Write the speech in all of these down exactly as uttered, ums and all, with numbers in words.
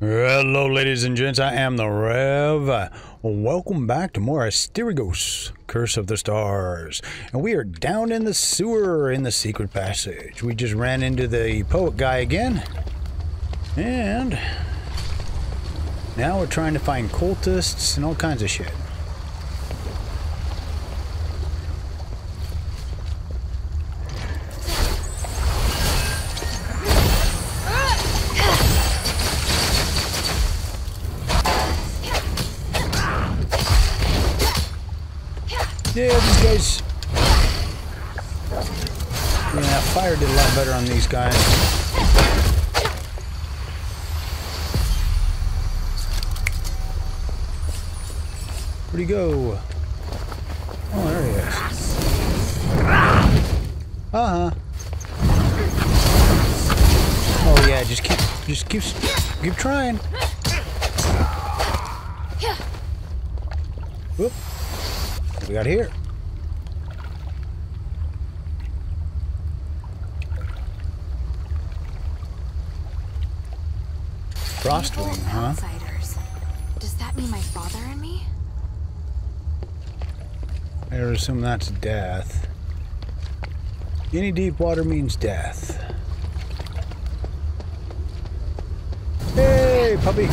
Hello ladies and gents, I am the Rev. Welcome back to more Asterigos Curse of the Stars. And we are down in the sewer in the secret passage. We just ran into the poet guy again. And now we're trying to find cultists and all kinds of shit. Yeah, these guys. Yeah, fire did a lot better on these guys. Where'd he go? Oh, there he is. Uh huh. Oh yeah, just keep, just keep, keep trying. Whoop. We got here. Frostwing, huh? Outsiders. Does that mean my father and me? I assume that's death. Any deep water means death. Hey, puppy!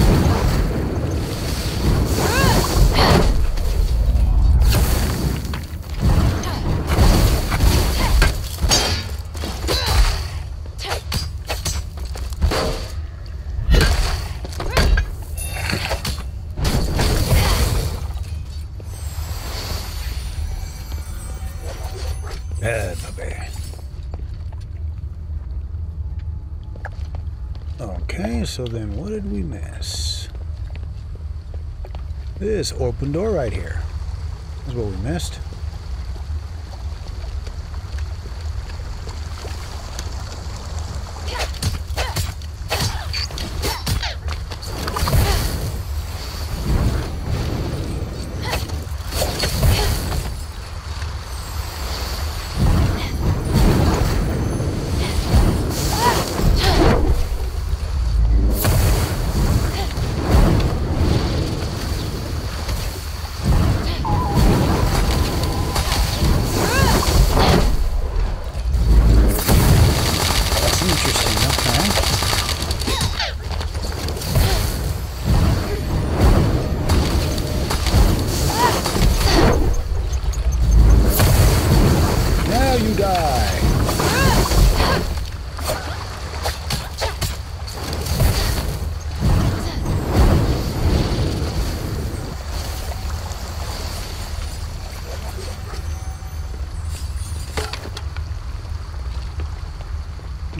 Okay, so then what did we miss? This open door right here is what we missed.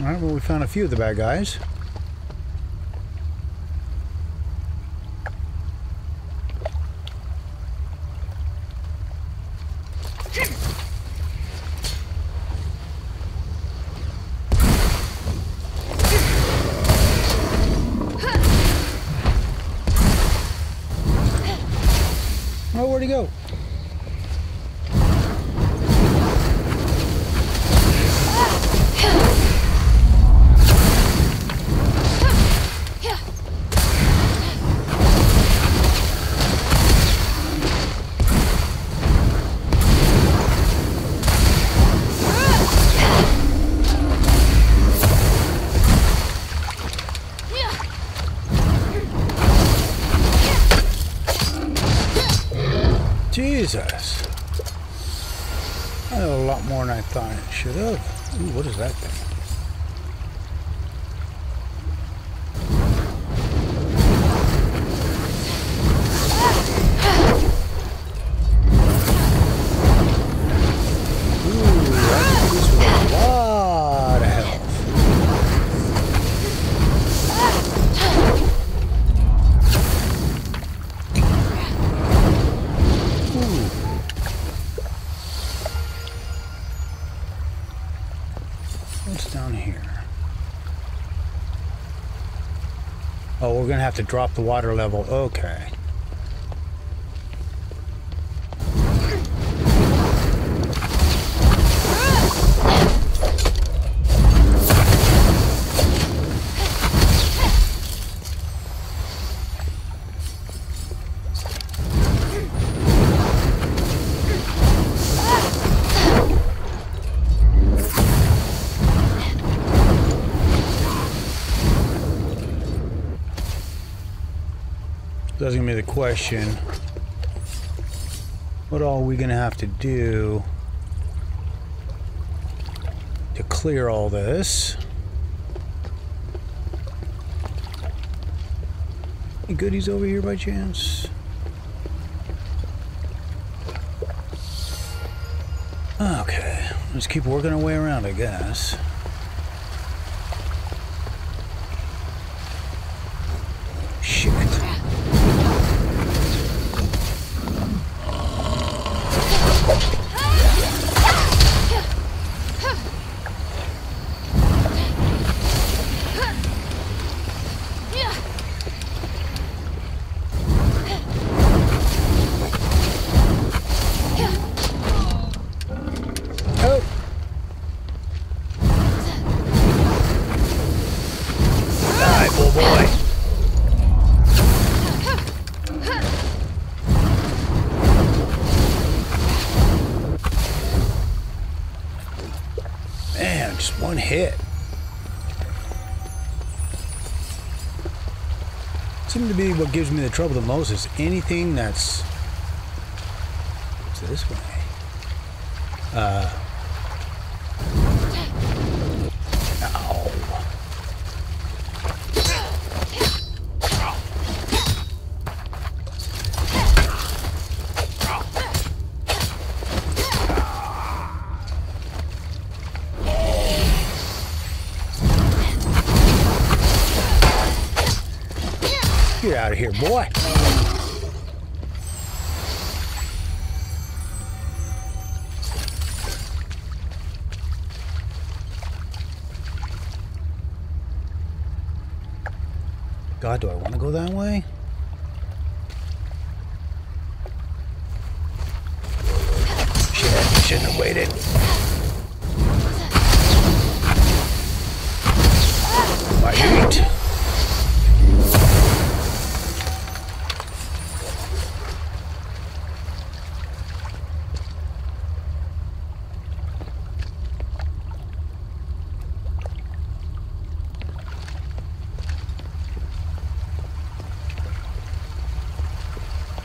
Alright, well, we found a few of the bad guys. Oh, where'd he go? Jesus. I know a lot more than I thought it should have. Ooh, what is that thing? Ooh, I think this was a lot of health. What's down here? Oh, we're gonna have to drop the water level. Okay. that's gonna be the question. What all are we gonna have to do to clear all this? Any goodies over here by chance? Okay, let's keep working our way around, I guess. Hit. Seems to be what gives me the trouble the most is anything that's it's this way. Uh, Out of here, boy. God, do I want to go that way? Shit, I shouldn't have waited. My heat.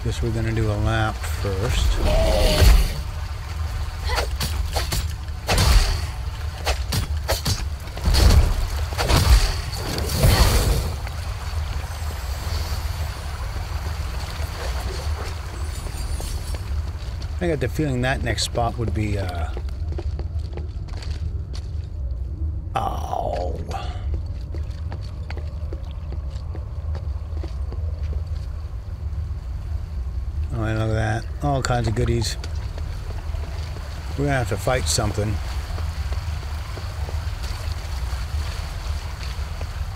Guess we're gonna do a lap first. I got the feeling that next spot would be uh all kinds of goodies. We're gonna have to fight something,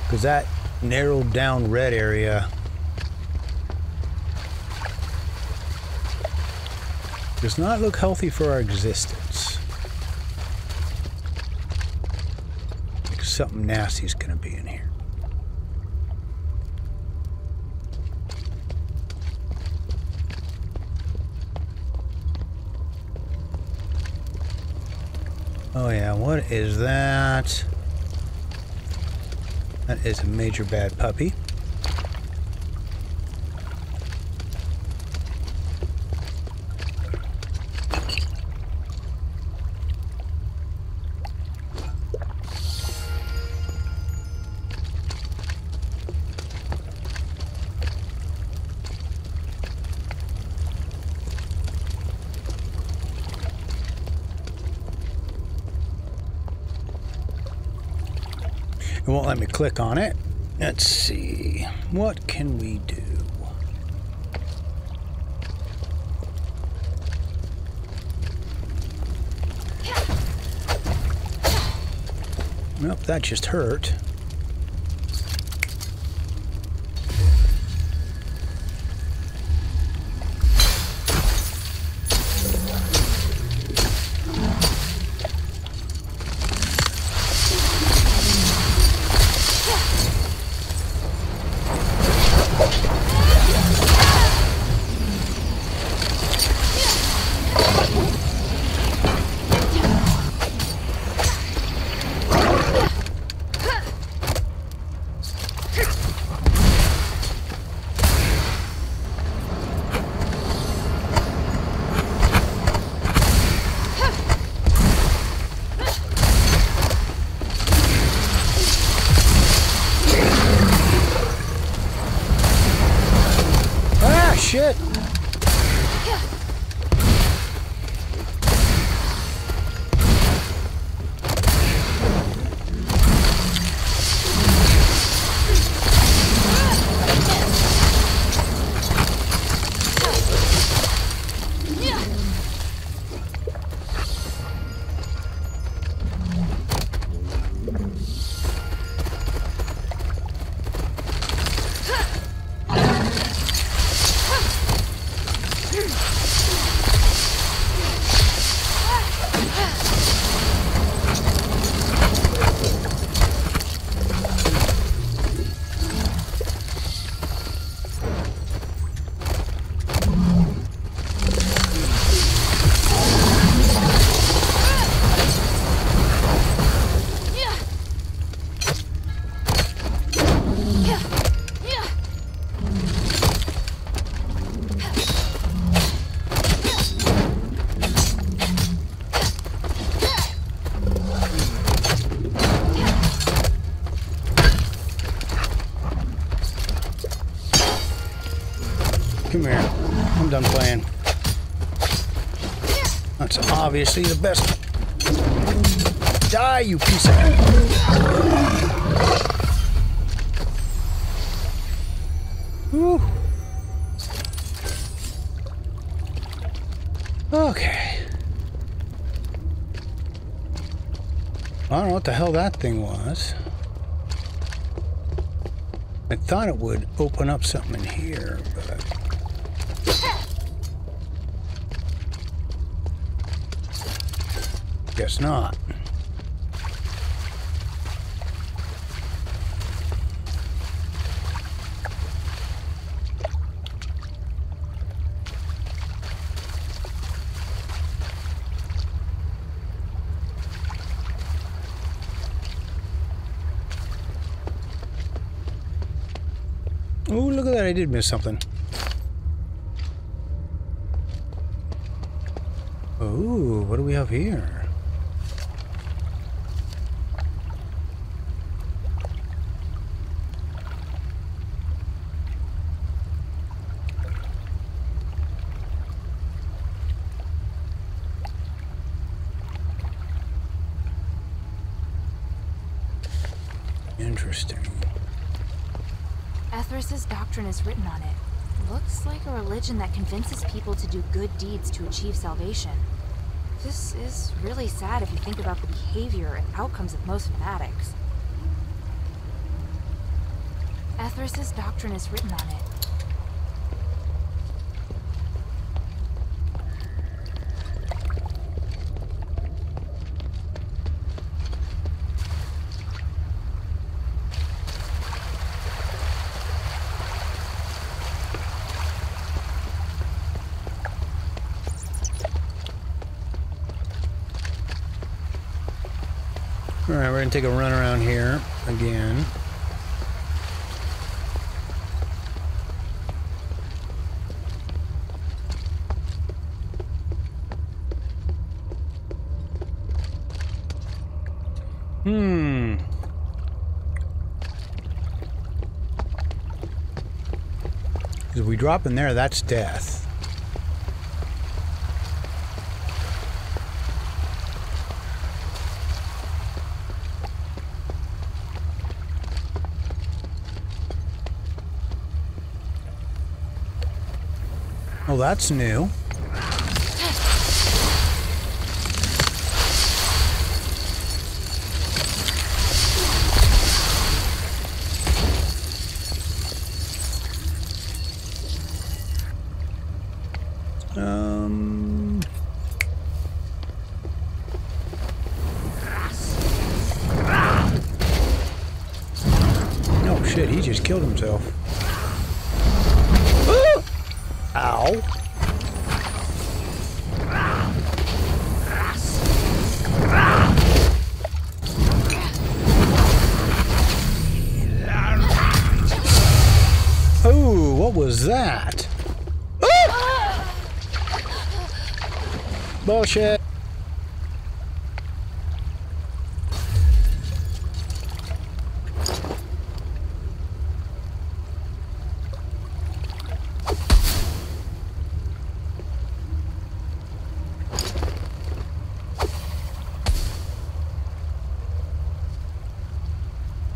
because that narrowed down red area does not look healthy for our existence. Like something nasty's gonna be in here. Oh yeah, what is that? That is a major bad puppy. It won't let me click on it. Let's see. What can we do? Nope, that just hurt. Come here. I'm done playing. That's obviously the best. Die, you piece of... Whew. Okay. I don't know what the hell that thing was. I thought it would open up something in here, but... guess not. Oh, look at that. I did miss something. Oh, what do we have here? Interesting. Ethris's doctrine is written on it. Looks like a religion that convinces people to do good deeds to achieve salvation. This is really sad if you think about the behavior and outcomes of most fanatics. Ethris's doctrine is written on it. Alright, we're going to take a run around here again. Hmm. If we drop in there, that's death. Well, that's new. Um. No shit, he just killed himself. Ow. Oh, what was that? Ah! Bullshit.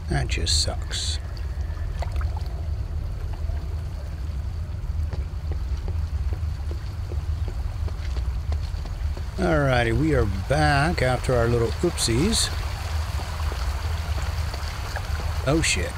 That just sucks. Alrighty, we are back after our little oopsies. Oh shit.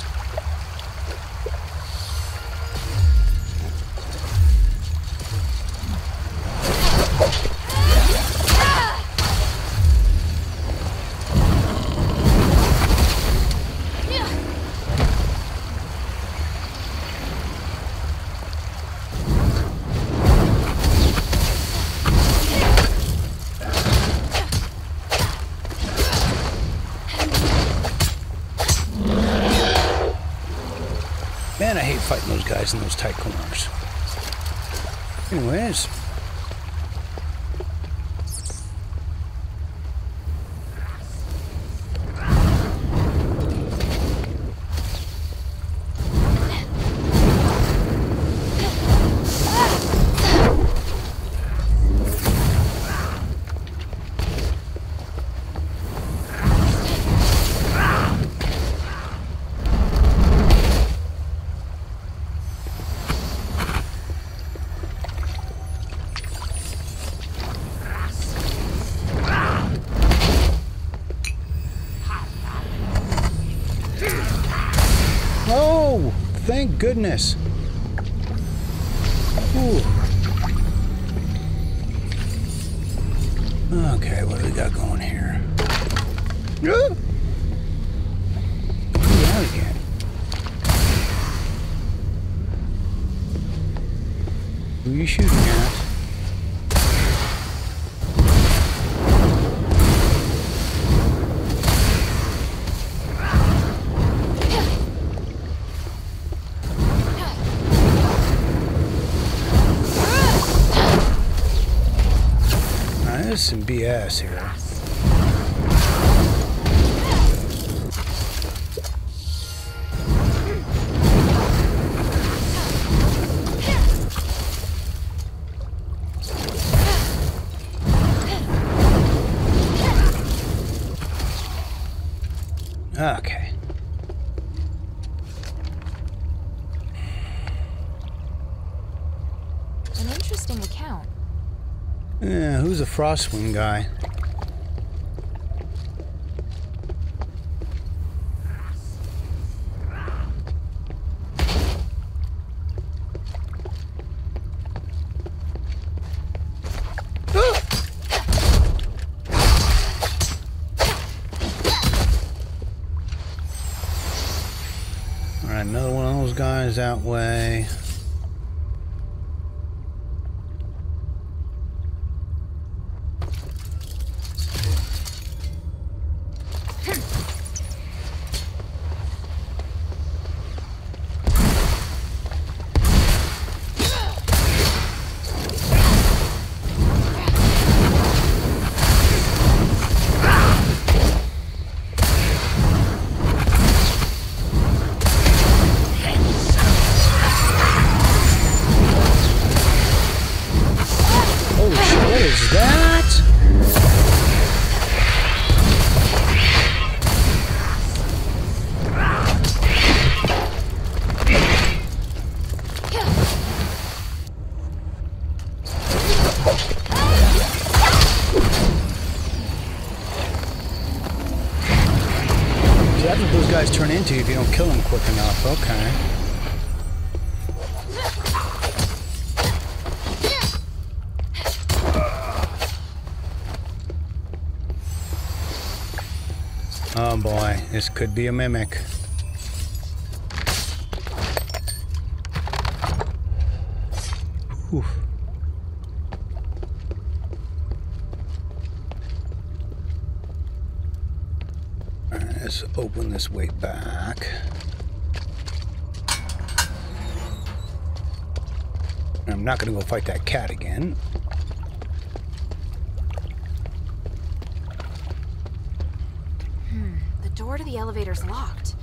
Man, I hate fighting those guys in those tight corners. Anyways. Oh, thank goodness. Ooh. Okay, what do we got going here? Ah! Get out again. Who are you shooting at? There's some B S here. Okay. An interesting account. Yeah, who's the Frostwing guy? All right, another one of those guys that way. Turn into if you don't kill them quick enough. Okay. Oh boy, this could be a mimic. Oof. Let's open this way back. I'm not going to go fight that cat again. Hmm, the door to the elevator's locked.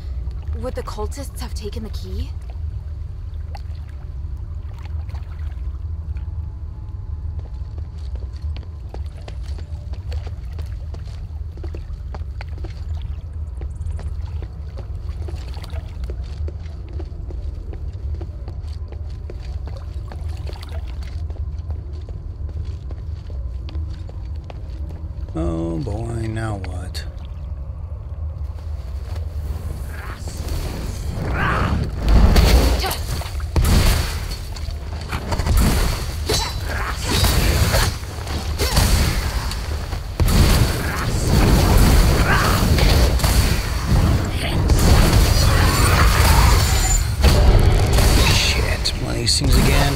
Would the cultists have taken the key? Oh boy, now what? Shit, one of these things again.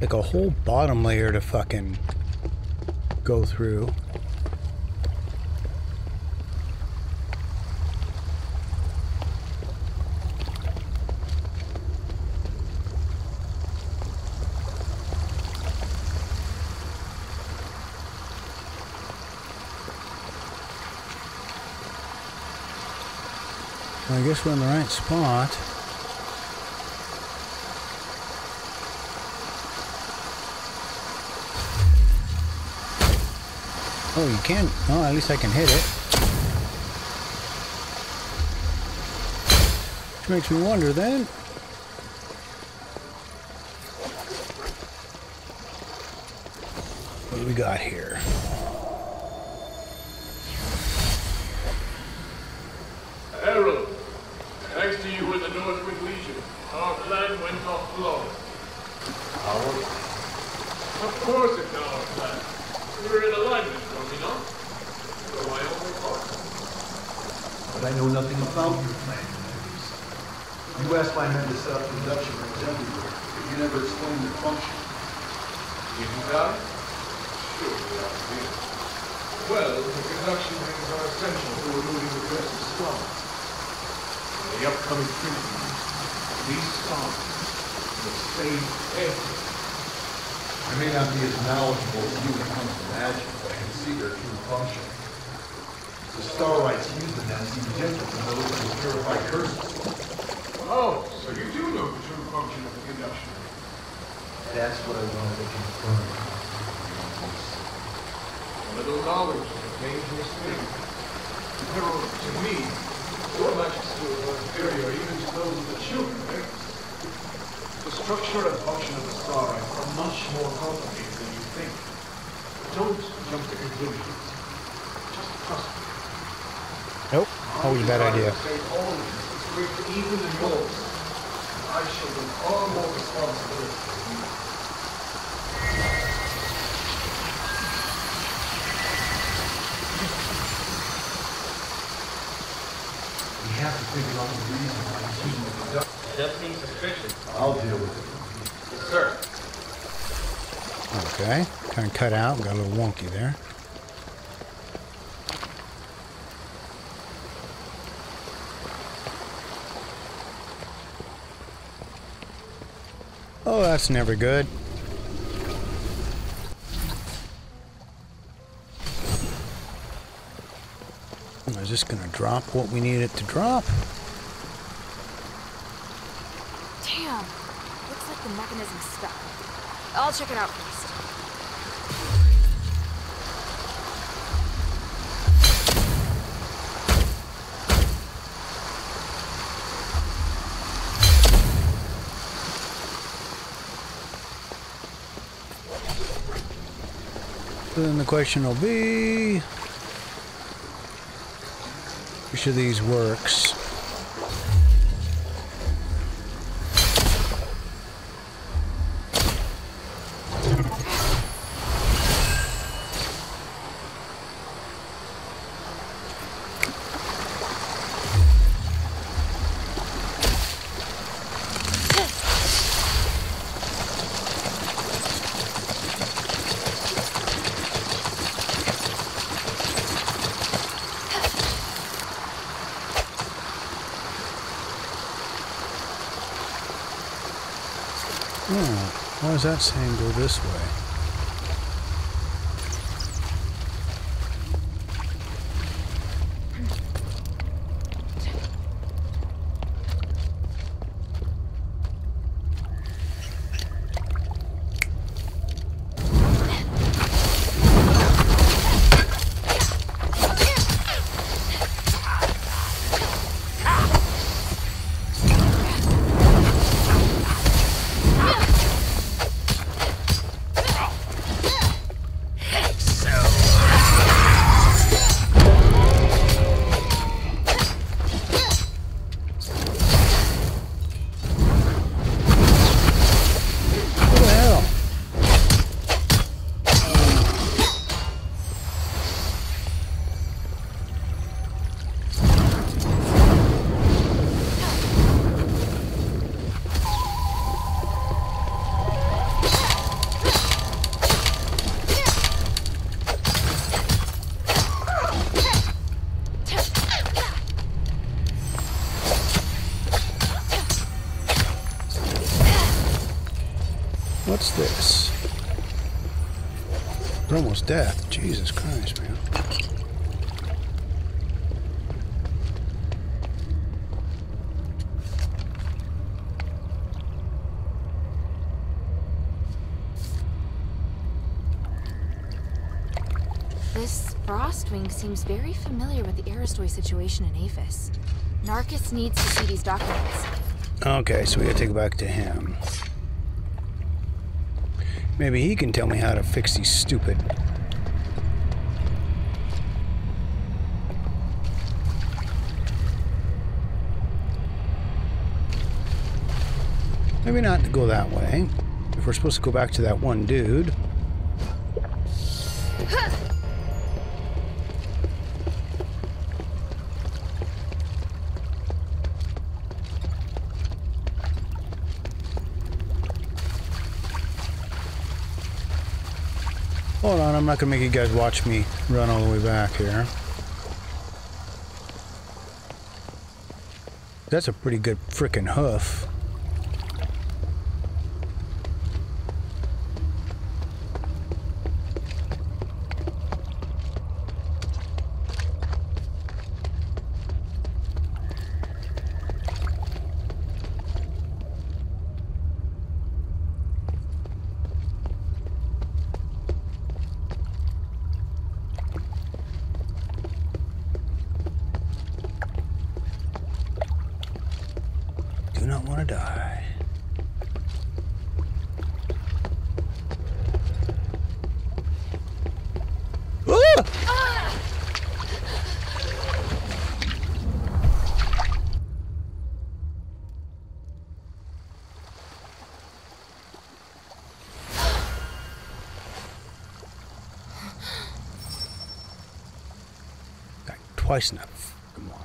Like a whole bottom layer to fucking go through. So I guess we're in the right spot. Oh, you can. Well, at least I can hit it. Which makes me wonder then. What do we got here? Harold, thanks to you and the Northwind Legion, our plan went off flawless. Ours? Of course it's our plan. We were in alignment. But I know nothing about your plan. You asked my men to set up induction rooms everywhere, but you never explained their function. Did you die? Sure, without fear. Well, the conduction rings are essential for removing the curse of stars. In the upcoming treatment, these stars will save everything. I may not be as knowledgeable as you when it comes to magic, but I can see their true function. The Starlights use them as even different than those who purify curses. Oh, so you do know the true function of the conduction. That's what I wanted to confirm. A little knowledge is a dangerous thing. Peril to me, your magic skills are inferior even to those of the children. The structure and function of the Starlights are much more complicated than you think. Don't jump to conclusions. Just trust me. Nope. Always a bad idea. Even the wolves. I shall be all more responsible. We have to figure out the reason why he's using the conductor. Just being suspicious. I'll deal with it. Yes, sir. Okay. Kind of cut out. Got a little wonky there. Oh, that's never good. Is this gonna drop what we need it to drop? Damn! Looks like the mechanism's stuck. I'll check it out first. Then the question will be, which of these works? Why does that saying go this way? What's this? We're almost death. Jesus Christ, man. Frostwing seems very familiar with the Aristoi situation in Aphis. Narcus needs to see these documents. Okay, so we gotta take it back to him. Maybe he can tell me how to fix these stupid... Maybe not to go that way. If we're supposed to go back to that one dude... Hold on, I'm not gonna make you guys watch me run all the way back here. That's a pretty good frickin' hoof. Twice now. Come on.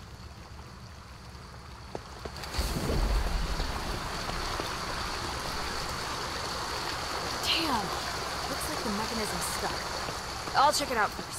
Damn. Looks like the mechanism's stuck. I'll check it out first.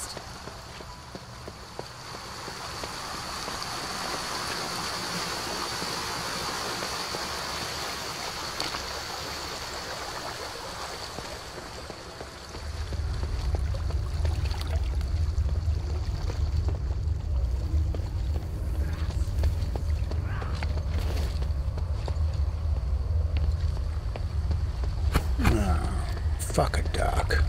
Fuck a duck.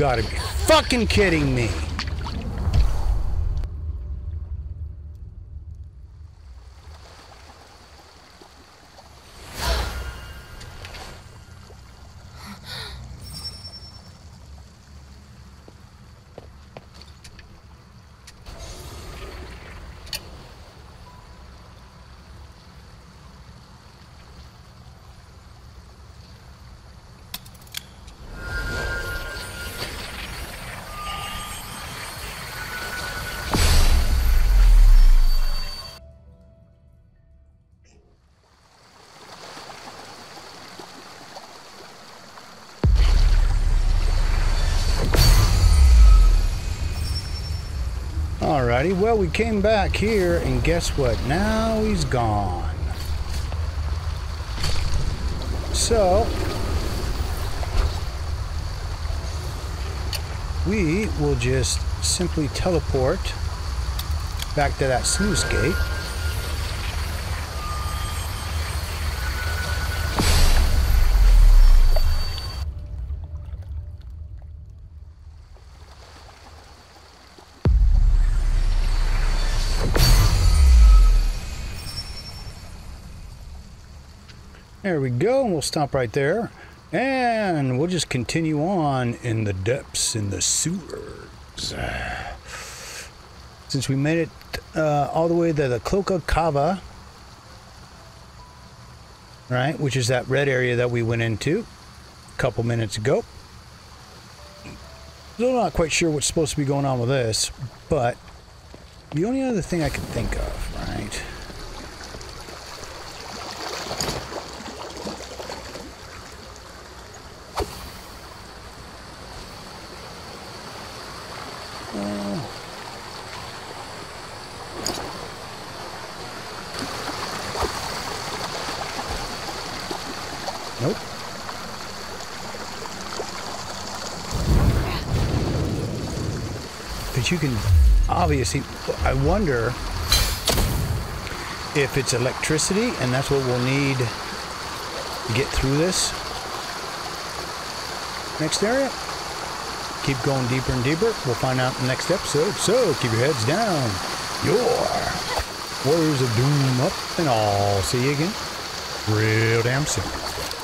gotta be fucking kidding me. Alrighty, well, we came back here, and guess what? Now he's gone. So, we will just simply teleport back to that sluice gate. There we go, and we'll stop right there, and we'll just continue on in the depths, in the sewers. Since we made it uh, all the way to the Cloaca Cava, right, which is that red area that we went into a couple minutes ago. Still not quite sure what's supposed to be going on with this, but the only other thing I can think of, right? You can obviously, I wonder if it's electricity, and that's what we'll need to get through this next area. Keep going deeper and deeper. We'll find out in the next episode. So keep your heads down, your Warriors of Doom up and all. See you again real damn soon.